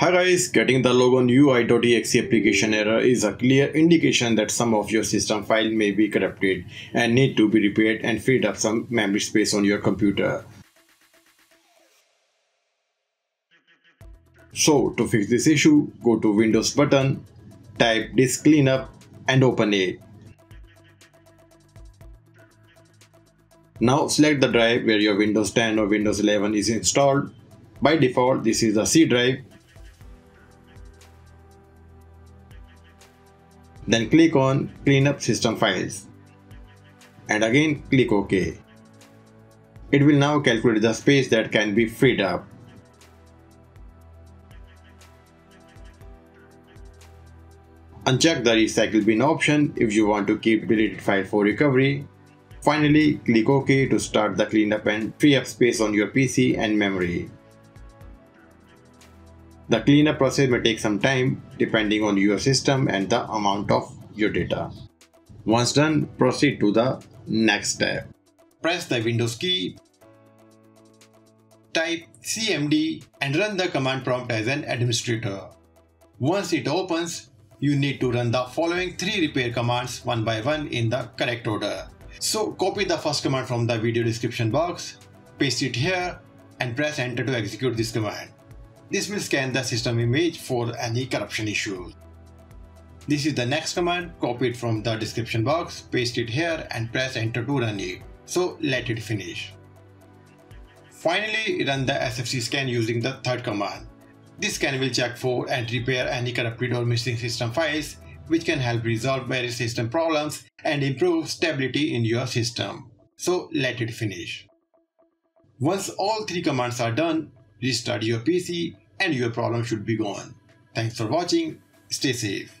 Hi guys, getting the LogonUI.exe application error is a clear indication that some of your system file may be corrupted and need to be repaired and freed up some memory space on your computer. So to fix this issue, go to Windows button, type disk cleanup and open it. Now select the drive where your Windows 10 or Windows 11 is installed. By default, this is the C drive. Then click on Clean Up System Files and again click OK. It will now calculate the space that can be freed up. Uncheck the Recycle Bin option if you want to keep deleted file for recovery. Finally, click OK to start the cleanup and free up space on your PC and memory. The cleanup process may take some time depending on your system and the amount of your data. Once done, proceed to the next step. Press the Windows key, type CMD and run the command prompt as an administrator. Once it opens, you need to run the following 3 repair commands one by one in the correct order. So copy the first command from the video description box, paste it here and press enter to execute this command. This will scan the system image for any corruption issues. This is the next command, copy it from the description box, paste it here and press enter to run it. So let it finish. Finally, run the SFC scan using the third command. This scan will check for and repair any corrupted or missing system files, which can help resolve various system problems and improve stability in your system. So let it finish. Once all 3 commands are done, restart your PC and your problem should be gone. Thanks for watching. Stay safe.